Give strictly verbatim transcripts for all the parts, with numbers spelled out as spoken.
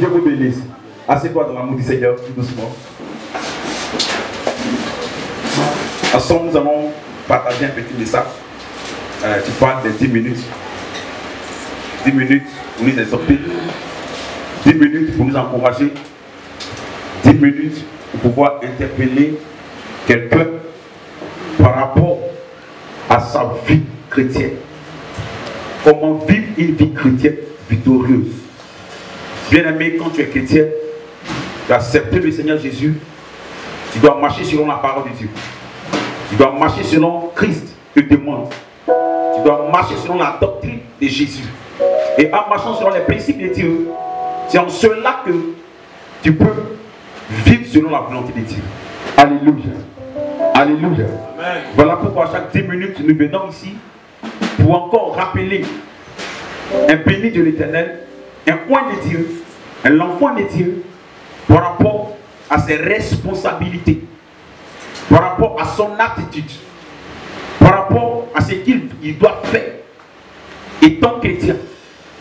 Dieu vous bénisse. Assieds-toi dans l'amour du Seigneur, tout doucement. Ensemble, nous allons partager un petit message. Euh, tu parles de dix minutes. dix minutes pour nous exhorter. dix minutes pour nous encourager. dix minutes pour pouvoir interpeller quelqu'un par rapport à sa vie chrétienne. Comment vivre une vie chrétienne victorieuse. Bien-aimé, quand tu es chrétien, tu as accepté le Seigneur Jésus, tu dois marcher selon la parole de Dieu. Tu dois marcher selon Christ te demande. Tu dois marcher selon la doctrine de Jésus. Et en marchant selon les principes de Dieu, c'est en cela que tu peux vivre selon la volonté de Dieu. Alléluia. Alléluia. Amen. Voilà pourquoi à chaque dix minutes, nous venons ici pour encore rappeler un béni de l'Éternel, un coin de Dieu, un enfant de Dieu, par rapport à ses responsabilités, par rapport à son attitude, par rapport à ce qu'il doit faire. Et tant chrétien,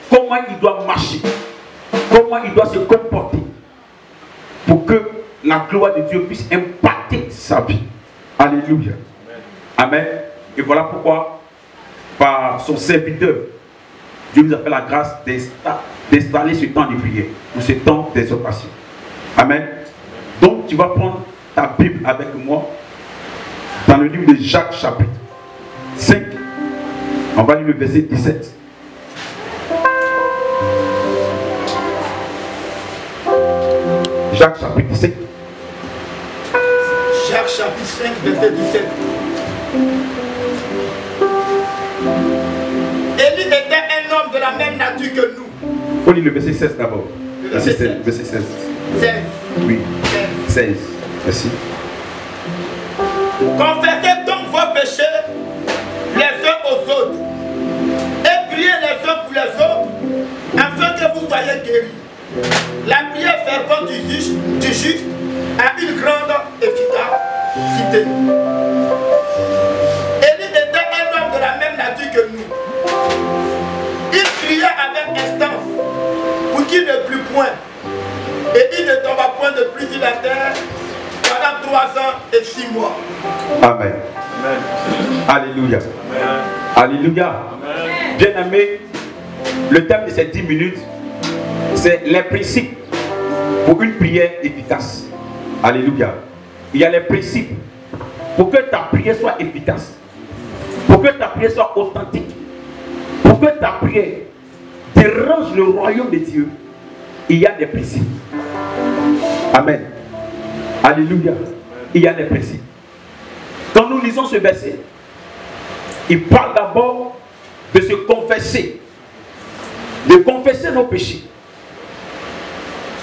comment il doit marcher, comment il doit se comporter pour que la gloire de Dieu puisse impacter sa vie. Alléluia. Amen. Amen. Et voilà pourquoi, par son serviteur, Dieu nous a fait la grâce d'installer ce temps de prière, ou ce temps d'exhortation. Amen. Donc, tu vas prendre ta Bible avec moi dans le livre de Jacques, chapitre cinq. On va lire le verset dix-sept. Jacques, chapitre dix-sept. Jacques, chapitre cinq, verset dix-sept. Élie était un homme de la même nature que nous. Il faut lire le verset seize d'abord. Verset seize. Verset seize. seize. Oui. seize. Merci. Confessez donc vos péchés les uns aux autres et priez les uns pour les autres afin que vous soyez guéris. La prière fervente du juste, du juste a une grande efficacité. Élie était un homme de la même nature que nous. Il priait avec instance pour qu'il ne plût point. Et il ne tomba point de pluie sur la terre pendant trois ans et six mois. Amen. Amen. Alléluia. Amen. Alléluia. Bien-aimé, le thème de ces dix minutes, c'est les principes pour une prière efficace. Alléluia. Il y a les principes pour que ta prière soit efficace, pour que ta prière soit authentique, pour que ta prière dérange le royaume de Dieu. Il y a des principes. Amen. Alléluia. Il y a des principes. Quand nous lisons ce verset, il parle d'abord de se confesser, de confesser nos péchés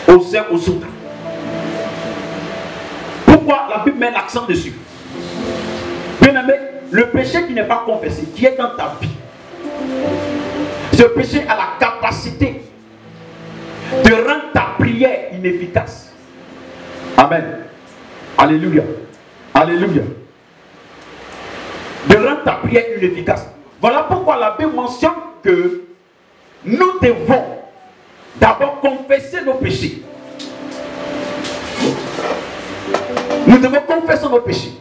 aux uns aux autres. Pourquoi la Bible met l'accent dessus? Bien-aimé, le péché qui n'est pas confessé, qui est dans ta vie, ce péché a la capacité de rendre ta prière inefficace. Amen. Alléluia. Alléluia. De rendre ta prière inefficace. Voilà pourquoi la Bible mentionne que nous devons d'abord confesser nos péchés. Nous devons confesser nos péchés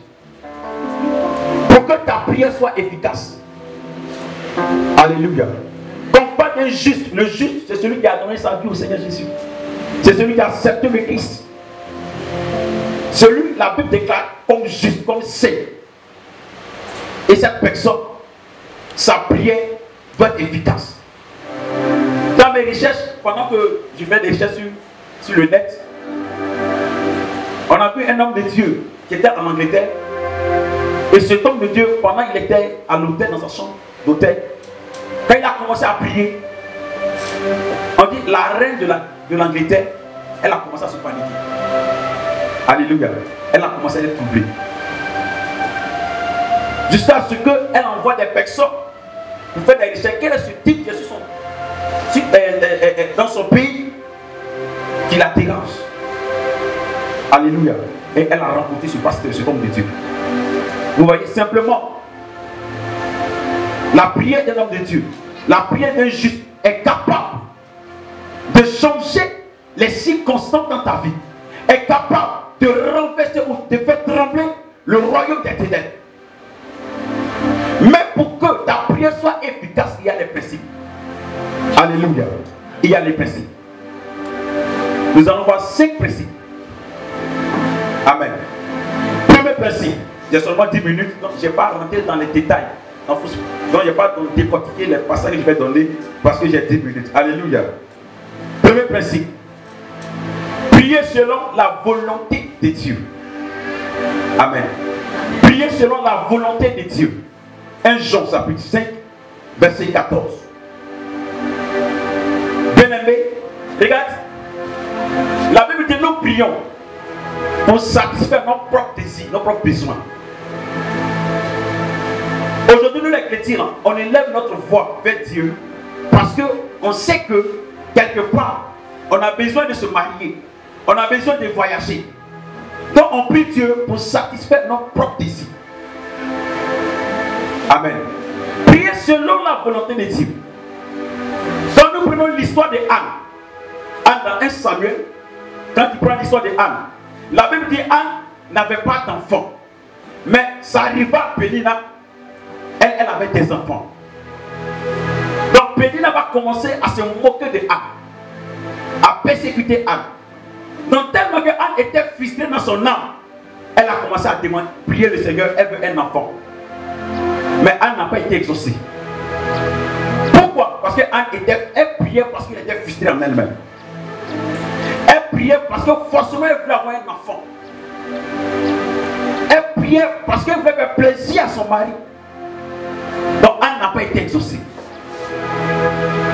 pour que ta prière soit efficace. Alléluia. Donc pas d'injuste. Le juste, c'est celui qui a donné sa vie au Seigneur Jésus. C'est celui qui a accepté le Christ. Celui que la Bible déclare comme juste, comme saint. Et cette personne, sa prière doit être efficace. Dans mes recherches, pendant que je fais des recherches sur, sur le net, on a vu un homme de Dieu qui était en Angleterre. Et cet homme de Dieu, pendant qu'il était à l'hôtel, dans sa chambre d'hôtel, quand il a commencé à prier, on dit la reine de l'Angleterre, elle a commencé à se paniquer. Alléluia. Elle a commencé à être troublée. Jusqu'à ce qu'elle envoie des personnes pour faire des recherches. Quel est ce type qui est dans son pays qui la dérange? Alléluia. Et elle a rencontré ce pasteur, ce homme de Dieu. Vous voyez, simplement, la prière d'un homme de Dieu, la prière d'un juste est capable de changer les circonstances dans ta vie, est capable de renverser ou de faire trembler le royaume des ténèbres. Mais pour que ta prière soit efficace, il y a les principes. Alléluia. Il y a les principes. Nous allons voir cinq principes. Amen. Premier principe. J'ai seulement dix minutes, donc je n'ai pas rentré dans les détails. Donc je n'ai pas décortiqué les passages que je vais donner parce que j'ai dix minutes. Alléluia. Premier principe. Priez selon la volonté de Dieu. Amen. Priez selon la volonté de Dieu. un Jean chapitre cinq, verset quatorze. Bien-aimé, regarde. La Bible dit nous prions pour satisfaire nos propres désirs, nos propres besoins. Aujourd'hui, nous les chrétiens, on élève notre voix vers Dieu parce qu'on sait que quelque part, on a besoin de se marier, on a besoin de voyager. Donc, on prie Dieu pour satisfaire nos propres désirs. Amen. Priez selon la volonté de Dieu. Donc, nous prenons l'histoire de Anne. Anne dans un Samuel, quand tu prends l'histoire de Anne, la Bible dit Anne n'avait pas d'enfant. Mais sa rivale Pélina, elle, elle avait des enfants. Donc Pélina va commencer à se moquer de Anne, à persécuter Anne. Donc tellement que Anne était frustrée dans son âme, elle a commencé à demander, prier le Seigneur, elle veut un enfant. Mais Anne n'a pas été exaucée. Pourquoi? Parce qu'Anne était, elle priait parce qu'elle était frustrée en elle-même. Elle priait parce que forcément elle voulait avoir un enfant. Elle priait parce qu'elle voulait faire plaisir à son mari. Donc Anne n'a pas été exaucée.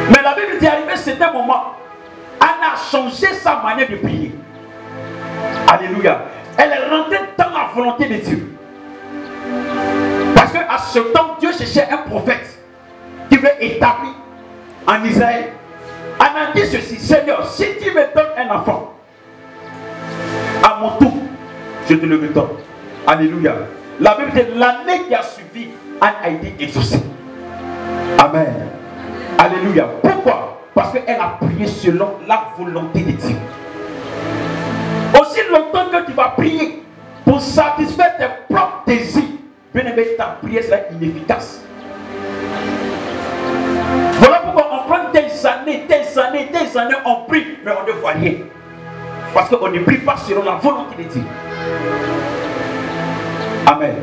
Mais la Bible dit arrivé à ce moment, Anne a changé sa manière de prier. Alléluia. Elle est rentrée dans la volonté de Dieu. Parce qu'à ce temps, Dieu cherchait un prophète qui veut établir en Israël. Anne a dit ceci: Seigneur, si tu me donnes un enfant, à mon tour, je te le redonne. Alléluia. La Bible dit l'année qui a suivi, Anne a été exaucée. Amen. Alléluia. Pourquoi? Parce qu'elle a prié selon la volonté de Dieu. Aussi longtemps que tu vas prier pour satisfaire tes propres désirs, bien aimé, ta prière sera inefficace. Voilà pourquoi on prend des années, des années, des années, on prie, mais on ne voit rien. Parce qu'on ne prie pas selon la volonté de Dieu. Amen.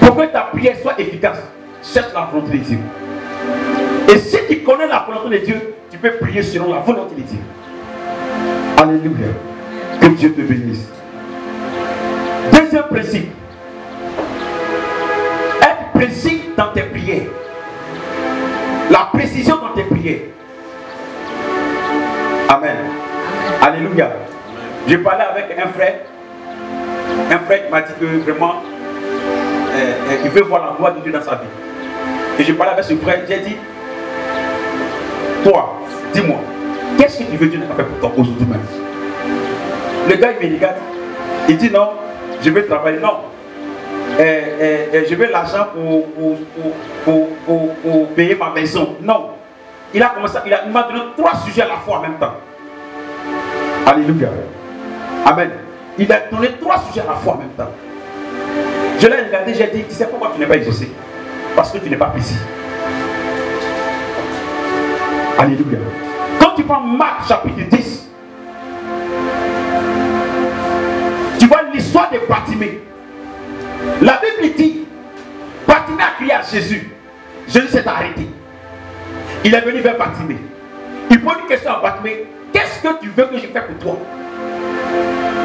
Pour que ta prière soit efficace, cherche la volonté de Dieu. Et si tu connais la volonté de Dieu, tu peux prier selon la volonté de Dieu. Alléluia. Que Dieu te bénisse. Deuxième principe. Être précis dans tes prières. La précision dans tes prières. Amen. Alléluia. J'ai parlé avec un frère. Un frère qui m'a dit que vraiment, euh, il veut voir la gloire de Dieu dans sa vie. Et j'ai parlé avec ce frère, j'ai dit, toi, dis-moi, qu'est-ce que tu veux Dieu n'a pas fait pour toi aujourd'hui même? Le gars, il me regarde, il dit non, je veux travailler, non. Et, et, et je veux l'argent pour, pour, pour, pour, pour, pour payer ma maison. Non. Il a commencé, il m'a donné trois sujets à la fois en même temps. Alléluia. Amen. Il a donné trois sujets à la fois en même temps. Je l'ai regardé, j'ai dit, tu sais pourquoi tu n'es pas exaucé? Parce que tu n'es pas précis. Alléluia. Quand tu prends Marc chapitre dix, tu vois l'histoire de Bartimée. La Bible dit, Bartimée a crié à Jésus. Jésus s'est arrêté. Il est venu vers Bartimée. Il pose une question à Bartimée. Qu'est-ce que tu veux que je fasse pour toi?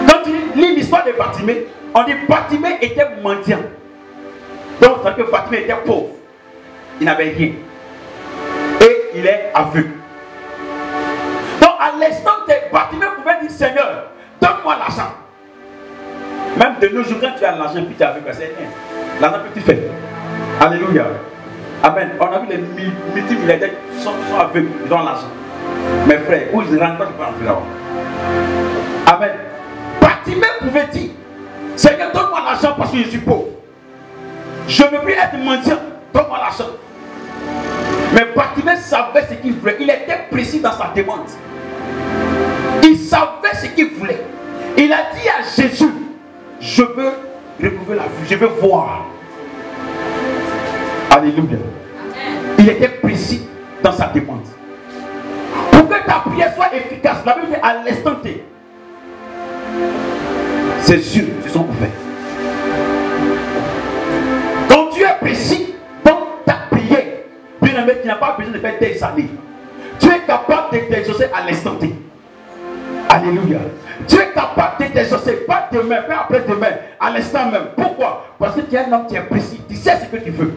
Quand tu lis l'histoire de Bartimée, on dit Bartimée était mendiant. Donc, tant que Bartimée était pauvre, il n'avait rien. Et il est aveugle. Donc, à l'instant, Bartimée pouvait dire, Seigneur, donne-moi l'argent. Même de nos jours, quand tu as l'argent, puis tu es aveugle, c'est rien. L'argent que tu fais. Alléluia. Amen. On a vu les multimilliardaires qui sont, sont aveugles, ils ont l'argent. Mes frères, où ils rentrent, ils vont là-bas. Amen. Bartimée pouvait dire, Seigneur, donne-moi l'argent parce que je suis pauvre. Je ne veux plus être mendiant, donne-moi l'argent. Mais Bartimée savait ce qu'il voulait. Il était précis dans sa demande. Il Il savait ce qu'il voulait. Il a dit à Jésus, je veux retrouver la vue, je veux voir. Alléluia. Il était précis dans sa demande. Pour que ta prière soit efficace, la Bible dit à l'instant T. Ses yeux se sont ouverts. Quand Dieu est précis dans ta prière, bien aimé, tu n'as pas besoin de faire des années. Tu es capable de t'exaucer à l'instant T. Alléluia. Tu es capable de t'exaucer, pas demain, pas après demain, à l'instant même. Pourquoi? Parce que tu es un homme qui est précis. Tu sais ce que tu veux.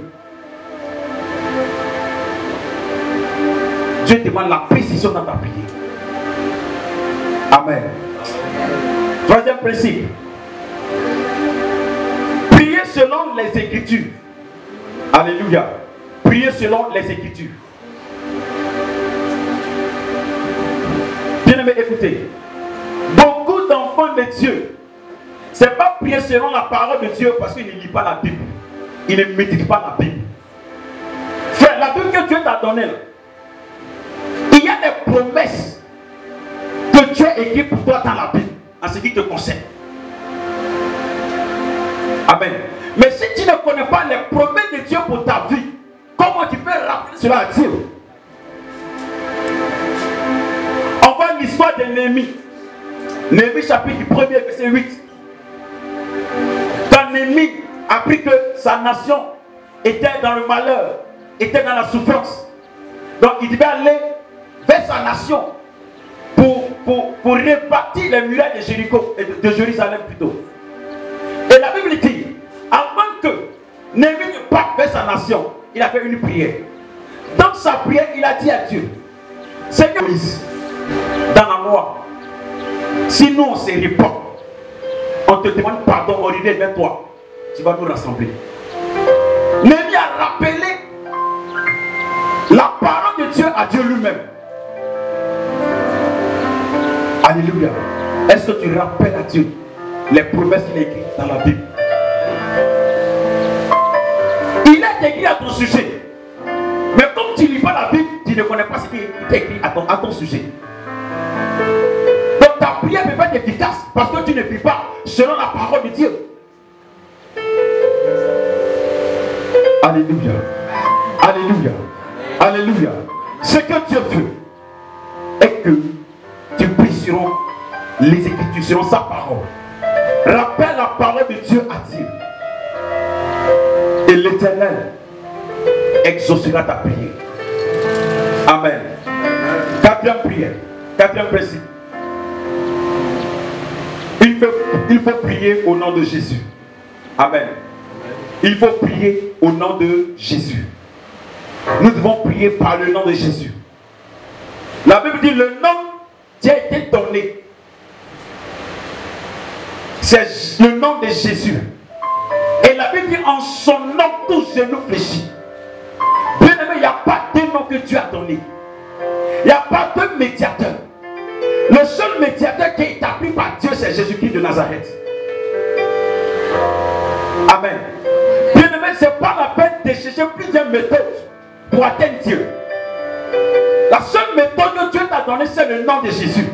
Dieu demande la précision dans ta prière. Amen. Troisième principe. Priez selon les Écritures. Alléluia. Priez selon les Écritures. Bien aimé, écoutez. Beaucoup d'enfants de Dieu, ce n'est pas prier selon la parole de Dieu parce qu'il ne lit pas la Bible. Il ne médite pas la Bible. Frère, la Bible que Dieu t'a donnée, il y a des promesses que Dieu écrit pour toi dans la Bible, en ce qui te concerne. Amen. Mais si tu ne connais pas les promesses de Dieu pour ta vie, comment tu peux rappeler cela à Dieu? On voit l'histoire de Néhémie. Néhémie chapitre premier, verset huit. Quand Néhémie apprit que sa nation était dans le malheur, était dans la souffrance, donc il devait aller vers sa nation pour, pour, pour répartir les murailles de Jéricho et de, de Jérusalem plutôt. Et la Bible dit, avant que Néhémie ne parte vers sa nation, il a fait une prière. Dans sa prière, il a dit à Dieu, Seigneur, dans la loi, si nous on se répand, on te demande pardon, on revient vers toi, tu vas nous rassembler. Néhémie a rappelé la parole de Dieu à Dieu lui-même. Alléluia. Est-ce que tu rappelles à Dieu les promesses qu'il écrit dans la Bible? Il est écrit à ton sujet. Mais comme tu ne lis pas la Bible, tu ne connais pas ce qui est écrit à ton, à ton sujet. Donc ta prière peut pas être efficace parce que tu ne pries pas selon la parole de Dieu. Alléluia. Alléluia. Alléluia. Ce que Dieu veut est que tu pries selon les Écritures, selon sa parole. Rappelle la parole de Dieu à Dieu. Et l'Éternel exaucera ta prière. Amen. Quatrième prière. Quatrième principe. Il faut, il faut prier au nom de Jésus. Amen. Il faut prier au nom de Jésus. Nous devons prier par le nom de Jésus. La Bible dit le nom qui a été donné, c'est le nom de Jésus. Et la Bible dit en son nom tout genou fléchit. Bien aimé, il n'y a pas de nom que Dieu a donné. Il n'y a pas de médiateur. Le seul médiateur qui est établi par Dieu, c'est Jésus-Christ de Nazareth. Amen. Bien aimé, ce n'est pas la peine de chercher plusieurs méthodes pour atteindre Dieu. La seule méthode que Dieu t'a donnée, c'est le nom de Jésus.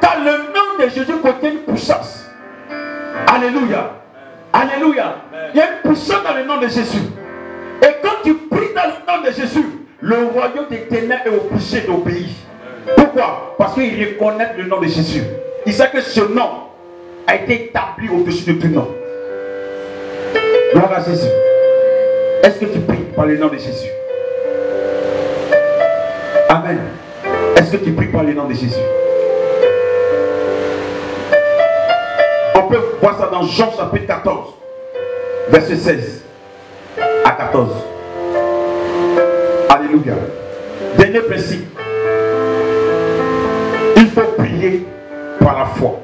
Car le nom de Jésus contient une puissance. Alléluia. Alléluia. Il y a une puissance dans le nom de Jésus. Et quand tu pries dans le nom de Jésus, le royaume des ténèbres est obligé d'obéir. Pourquoi? Parce qu'ils reconnaissent le nom de Jésus. Ils savent que ce nom a été établi au-dessus de tout nom. Gloire à Jésus. Est-ce que tu pries par le nom de Jésus? Amen. Est-ce que tu pries par le nom de Jésus? On peut voir ça dans Jean chapitre quatorze, verset seize à quatorze. Alléluia. Dernier principe. Il faut prier par la foi.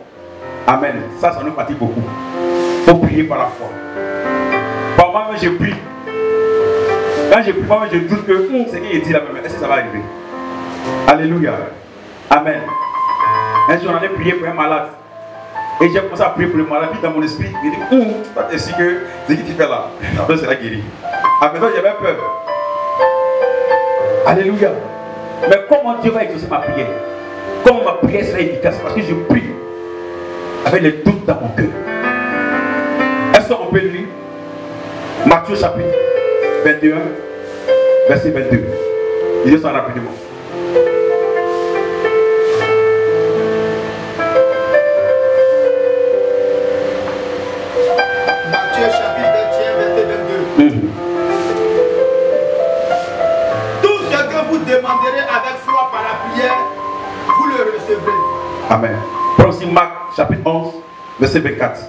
Amen. Ça, ça nous fatigue beaucoup. Il faut prier par la foi. Par moi-même, je prie. Quand je prie, moi-même, je doute que hum, c'est qui est dit là-même. Est-ce que ça va arriver? Alléluia. Amen. Un jour, on allait prier pour un malade. Et j'ai commencé à prier pour le malade. Puis dans mon esprit, il dit, ouh, toi t'es sûr que c'est qui tu fais là? Après, c'est la guérie. Après, j'avais peur. Alléluia. Mais comment Dieu va exaucer ma prière? Quand ma prière sera efficace, parce que je prie avec le doute dans mon cœur. Est-ce qu'on peut lire Matthieu chapitre vingt et un, verset vingt-deux. Lisez ça rapidement. Matthieu chapitre vingt et un, verset vingt-deux. Mmh. Tout ce que vous demanderez avec foi par la prière, vous le recevrez. Amen. Prends aussi Marc chapitre onze, verset vingt-quatre.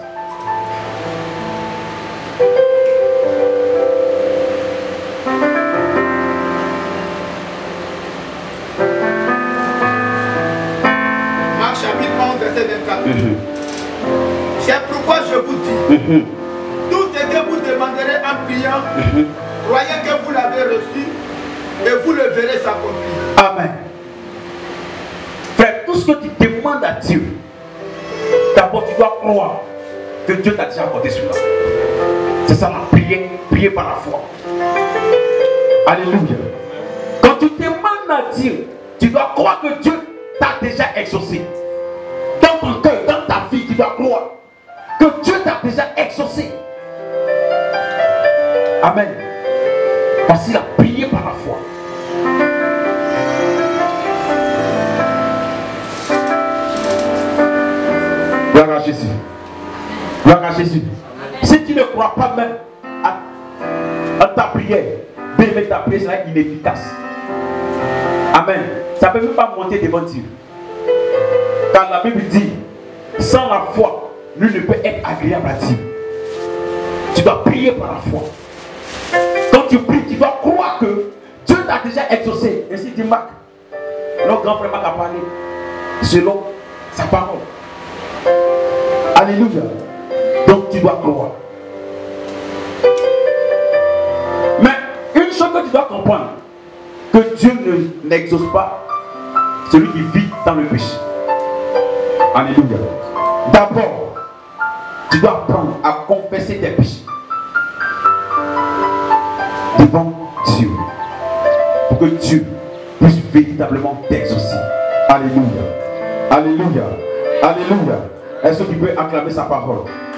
C'est pourquoi je vous dis, mm-hmm. tout ce que vous demanderez en priant, mm-hmm. croyez que vous l'avez reçu et vous le verrez s'accomplir. Amen. Frère, tout ce que tu demandes à Dieu, d'abord tu dois croire que Dieu t'a déjà accordé cela. C'est ça la prière, prier par la foi. Alléluia. Quand tu demandes à Dieu, tu dois croire que Dieu t'a déjà exaucé. Dans ton cœur, dans ta vie, tu dois croire que Dieu t'a déjà exaucé. Amen. Voici la prière par la foi. Gloire à Jésus. Gloire à Jésus. Si tu ne crois pas même à, à ta prière, même ta prière sera inefficace. Amen. Ça ne peut même pas monter devant Dieu. Car la Bible dit, sans la foi, nul ne peut être agréable à Dieu. Tu dois prier par la foi. Quand tu pries, tu dois croire que Dieu t'a déjà exaucé. Ainsi dit Marc, notre grand frère Marc a parlé selon sa parole. Alléluia. Donc tu dois croire. Mais une chose que tu dois comprendre, que Dieu n'exauce pas celui qui vit dans le péché. Alléluia. D'abord, tu dois apprendre à confesser tes péchés devant Dieu pour que Dieu puisse véritablement t'exaucer. Alléluia. Alléluia. Alléluia. Est-ce que tu peux acclamer sa parole?